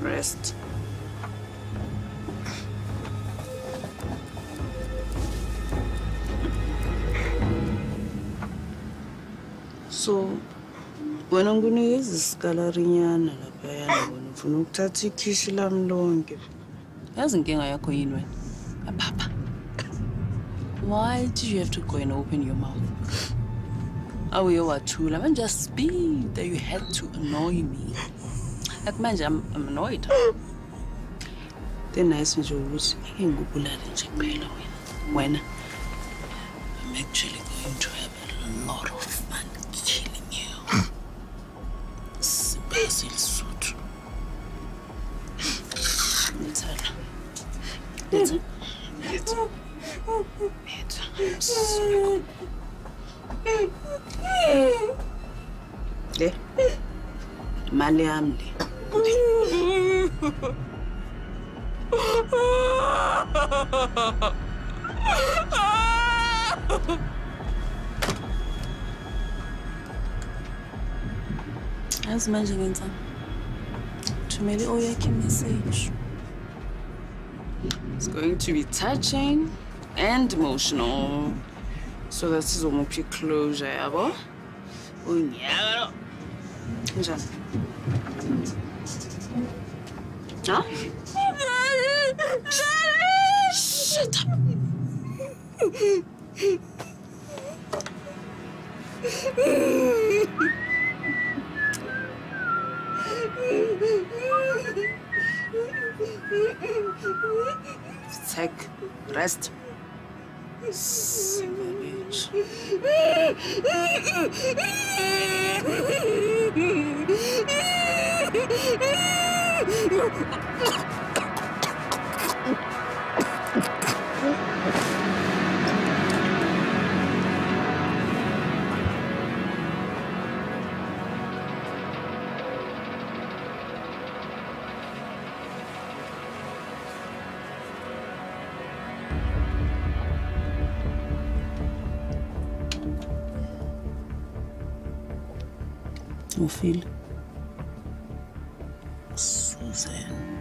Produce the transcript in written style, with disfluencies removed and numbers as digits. Rest. So, when I'm going to use this galarinyana, I'm going to take a kiss. Papa, why do you have to go and open your mouth? I will too. I'm just speed that you had to annoy me. At manje, I'm annoyed. Then I said, I can go pull out and check when I'm actually going to have a lot of fun killing you. Basil suit. Let's Maliamdi. As mentioned, to me, oh, yeah, message. It's going to be touching and emotional. So this is almost a closure, Abo. Oh, yeah. Huh? Shut up. Take rest. Feel Susan.